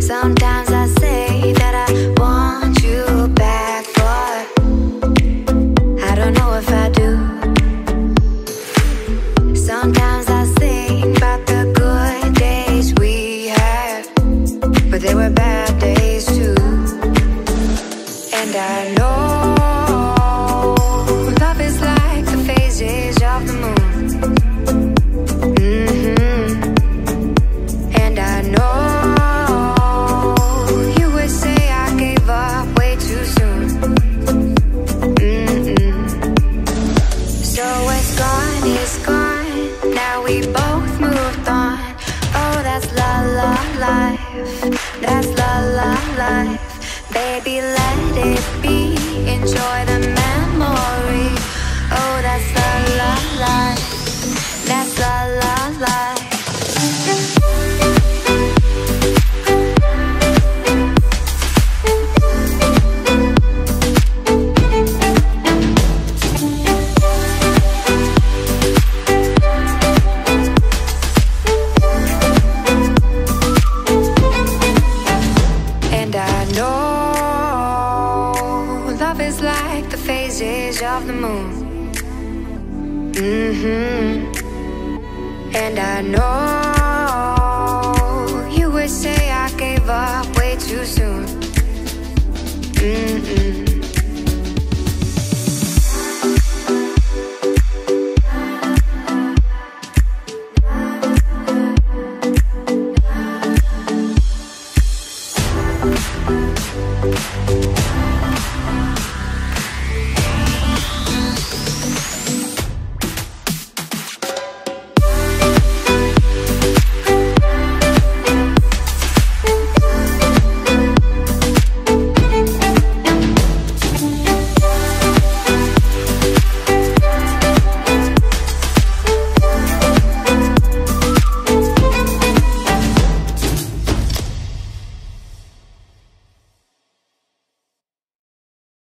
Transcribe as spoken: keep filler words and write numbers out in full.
Sometimes I say that I want you back, but I don't know if I do. Sometimes I think about the good days we had, but they were bad days too. And I know love is like the phases of the moon. We both moved on. Oh, that's la la life. That's la la life. Baby, let it be. Enjoy the memory. Oh, that's la la life. That's la la life. Love is like the phases of the moon. Mm-hmm. And I know you would say I gave up way too soon. Mm-mm.